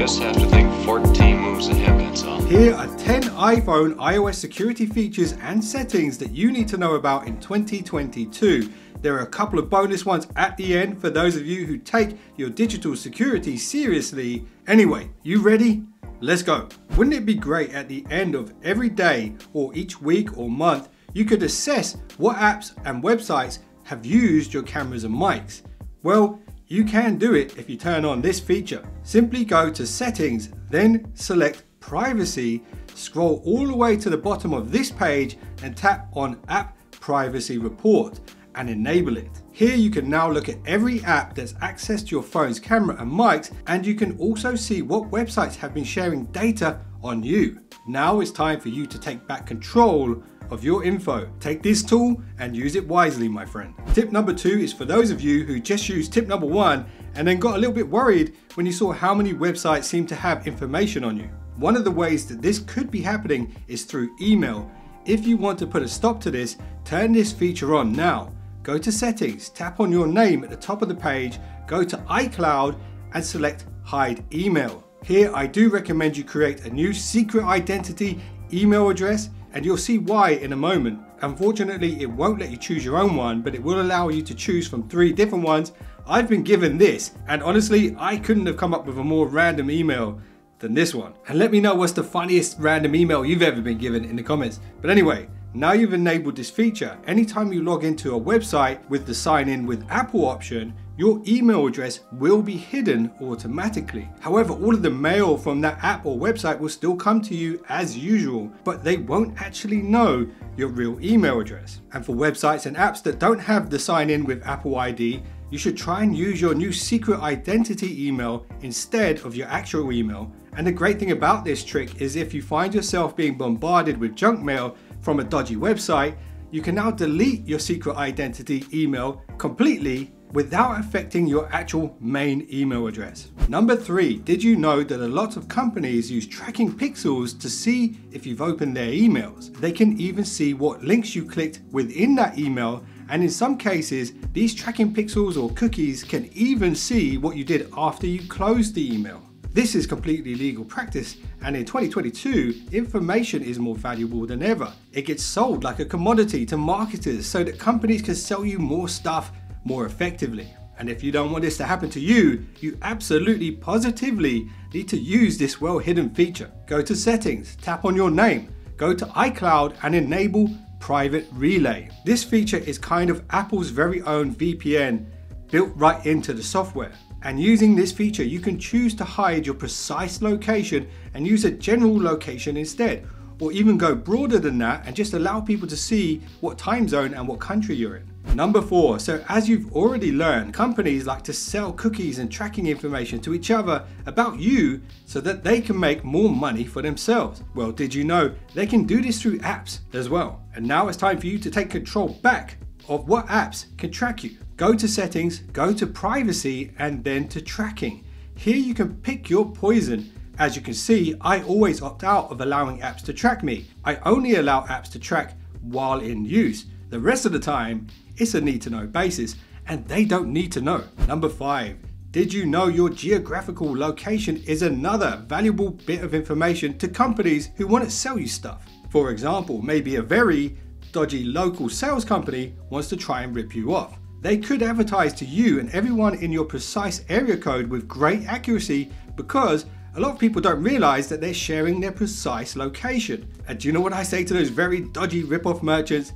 just have to think 14 moves ahead of itself. Here are 10 iPhone iOS security features and settings that you need to know about in 2022. There are a couple of bonus ones at the end for those of you who take your digital security seriously. Anyway, you ready? Let's go. Wouldn't it be great at the end of every day or each week or month, you could assess what apps and websites have used your cameras and mics? Well, you can do it if you turn on this feature. Simply go to Settings, then select Privacy, scroll all the way to the bottom of this page and tap on App Privacy Report and enable it. Here you can now look at every app that's accessed your phone's camera and mics, and you can also see what websites have been sharing data on you. Now it's time for you to take back control of your info. Take this tool and use it wisely, my friend. Tip number 2 is for those of you who just used tip number 1 and then got a little bit worried when you saw how many websites seem to have information on you. One of the ways that this could be happening is through email. If you want to put a stop to this, turn this feature on now. Go to Settings, tap on your name at the top of the page, go to iCloud and select Hide Email. Here I do recommend you create a new secret identity email address, and you'll see why in a moment. Unfortunately, it won't let you choose your own one, but it will allow you to choose from 3 different ones. I've been given this, and honestly, I couldn't have come up with a more random email than this one. And let me know what's the funniest random email you've ever been given in the comments. But anyway, now you've enabled this feature, anytime you log into a website with the sign in with Apple option, your email address will be hidden automatically. However, all of the mail from that app or website will still come to you as usual, but they won't actually know your real email address. And for websites and apps that don't have the sign in with Apple ID, you should try and use your new secret identity email instead of your actual email. And the great thing about this trick is if you find yourself being bombarded with junk mail from a dodgy website, you can now delete your secret identity email completely without affecting your actual main email address. Number 3, did you know that a lot of companies use tracking pixels to see if you've opened their emails? They can even see what links you clicked within that email, and in some cases, these tracking pixels or cookies can even see what you did after you closed the email. This is completely legal practice, and in 2022, information is more valuable than ever. It gets sold like a commodity to marketers so that companies can sell you more stuff more effectively. And if you don't want this to happen to you, you absolutely positively need to use this well-hidden feature. Go to Settings, tap on your name, go to iCloud and enable Private Relay. This feature is kind of Apple's very own VPN built right into the software. And using this feature, you can choose to hide your precise location and use a general location instead, or even go broader than that and just allow people to see what time zone and what country you're in. Number 4, so as you've already learned, companies like to sell cookies and tracking information to each other about you so that they can make more money for themselves. Well, did you know they can do this through apps as well? And now it's time for you to take control back of what apps can track you. Go to Settings, go to Privacy, and then to Tracking. Here you can pick your poison. As you can see, I always opt out of allowing apps to track me. I only allow apps to track while in use. The rest of the time, it's a need to know basis, and they don't need to know. Number 5, did you know your geographical location is another valuable bit of information to companies who want to sell you stuff? For example, maybe a very dodgy local sales company wants to try and rip you off. They could advertise to you and everyone in your precise area code with great accuracy because a lot of people don't realize that they're sharing their precise location. And do you know what I say to those very dodgy rip-off merchants?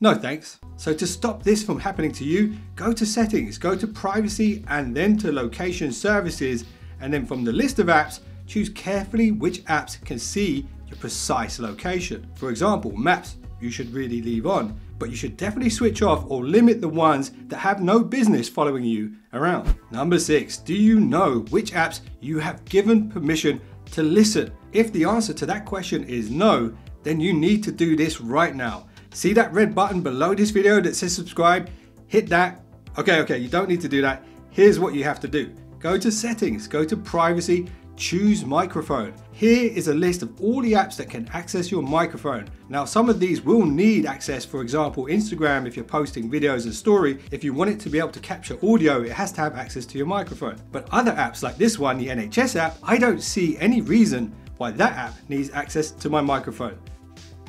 No thanks. So to stop this from happening to you, go to Settings, go to Privacy and then to Location Services, and then from the list of apps, choose carefully which apps can see your precise location. For example, Maps, you should really leave on, but you should definitely switch off or limit the ones that have no business following you around. Number 6, do you know which apps you have given permission to listen? If the answer to that question is no, then you need to do this right now. See that red button below this video that says subscribe? Hit that. Okay, you don't need to do that. Here's what you have to do. Go to Settings, go to Privacy, Choose microphone. Here is a list of all the apps that can access your microphone. Now, some of these will need access, for example, Instagram, if you're posting videos and story, if you want it to be able to capture audio, it has to have access to your microphone. But other apps like this one, the NHS app, I don't see any reason why that app needs access to my microphone.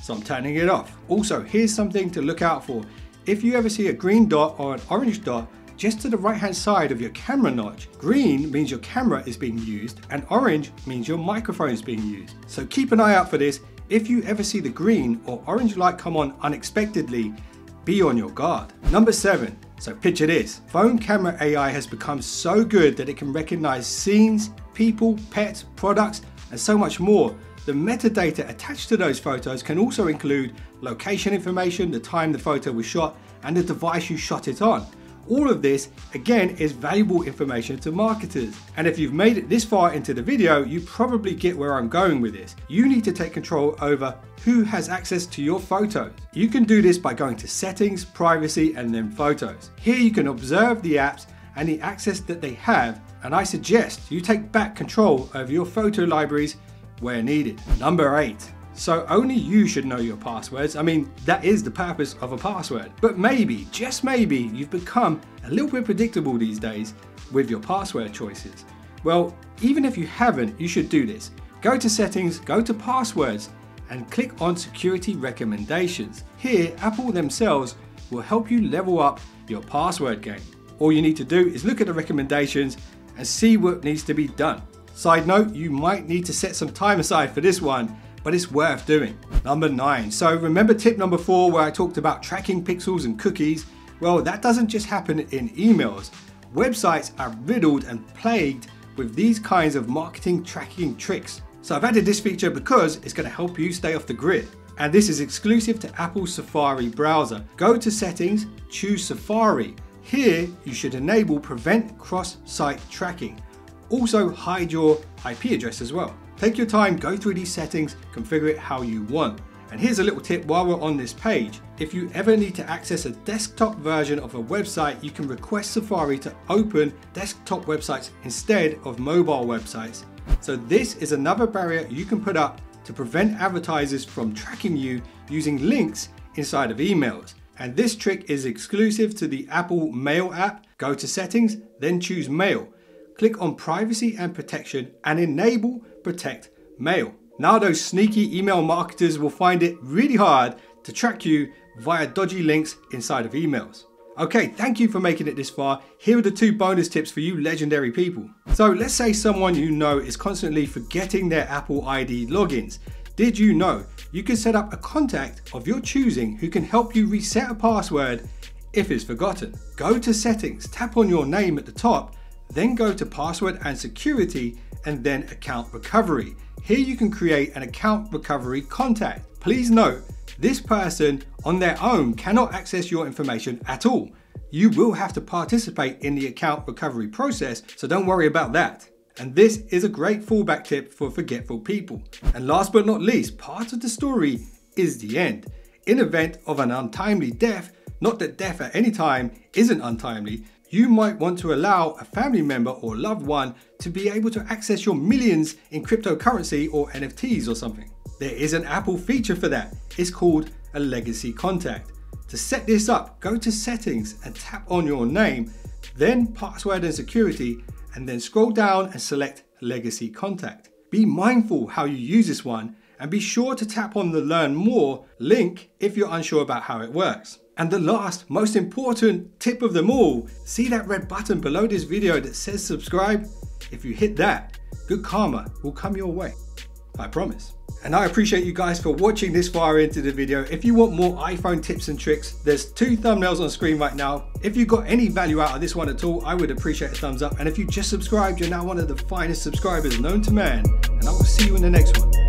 So I'm turning it off. Also, here's something to look out for. If you ever see a green dot or an orange dot just to the right-hand side of your camera notch, green means your camera is being used and orange means your microphone is being used. So keep an eye out for this. If you ever see the green or orange light come on unexpectedly, be on your guard. Number 7. So picture this. Phone camera AI has become so good that it can recognize scenes, people, pets, products, and so much more. The metadata attached to those photos can also include location information, the time the photo was shot, and the device you shot it on. All of this, again, is valuable information to marketers. And if you've made it this far into the video, you probably get where I'm going with this. You need to take control over who has access to your photos. You can do this by going to Settings, Privacy, and then Photos. Here you can observe the apps and the access that they have, and I suggest you take back control over your photo libraries where needed. Number 8. So only you should know your passwords. I mean, that is the purpose of a password. But maybe, just maybe, you've become a little bit predictable these days with your password choices. Well, even if you haven't, you should do this. Go to Settings, go to Passwords, and click on Security Recommendations. Here, Apple themselves will help you level up your password game. All you need to do is look at the recommendations and see what needs to be done. Side note, you might need to set some time aside for this one, but it's worth doing. Number 9. So remember tip number 4 where I talked about tracking pixels and cookies? Well, that doesn't just happen in emails. Websites are riddled and plagued with these kinds of marketing tracking tricks. So I've added this feature because it's going to help you stay off the grid. And this is exclusive to Apple Safari browser. Go to Settings, choose Safari. Here, you should enable Prevent Cross-Site Tracking. Also, hide your IP address as well. Take your time, go through these settings, configure it how you want. And here's a little tip while we're on this page. If you ever need to access a desktop version of a website, you can request Safari to open desktop websites instead of mobile websites. So this is another barrier you can put up to prevent advertisers from tracking you using links inside of emails. And this trick is exclusive to the Apple Mail app. Go to Settings, then choose Mail. Click on Privacy and Protection and enable Protect Mail. Now those sneaky email marketers will find it really hard to track you via dodgy links inside of emails. Okay, thank you for making it this far. Here are the 2 bonus tips for you legendary people. So let's say someone you know is constantly forgetting their Apple ID logins. Did you know you can set up a contact of your choosing who can help you reset a password if it's forgotten? Go to Settings, tap on your name at the top, then go to Password and Security and then Account Recovery. Here you can create an account recovery contact. Please note, this person on their own cannot access your information at all. You will have to participate in the account recovery process, so don't worry about that. And this is a great fallback tip for forgetful people. And last but not least, part of the story is the end. In event of an untimely death, not that death at any time isn't untimely, you might want to allow a family member or loved one to be able to access your millions in cryptocurrency or NFTs or something. There is an Apple feature for that. It's called a legacy contact. To set this up, go to Settings and tap on your name, then Password and Security, and then scroll down and select Legacy Contact. Be mindful how you use this one and be sure to tap on the Learn More link if you're unsure about how it works. And the last, most important tip of them all, see that red button below this video that says subscribe? If you hit that, good karma will come your way, I promise. And I appreciate you guys for watching this far into the video. If you want more iPhone tips and tricks, there's 2 thumbnails on screen right now. If you got any value out of this one at all, I would appreciate a thumbs up. And if you just subscribed, you're now one of the finest subscribers known to man. And I will see you in the next one.